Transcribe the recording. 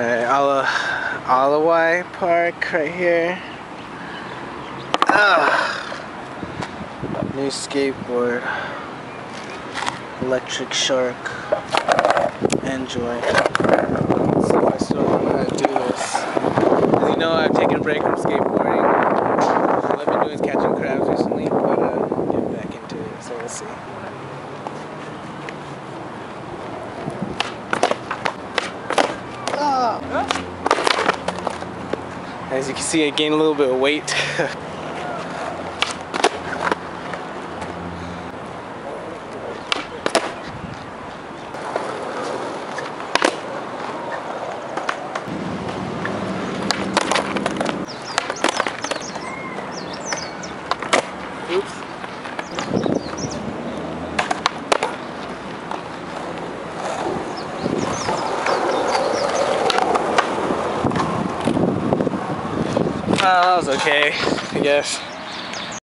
Ala Wai Park right here. New skateboard, electric shark. Enjoy. So I still don't know how to do this. As you know, I've taken a break from skateboarding. All I've been doing is catching crabs recently, but get back into it. So we'll see. As you can see, I gained a little bit of weight. That was okay, I guess.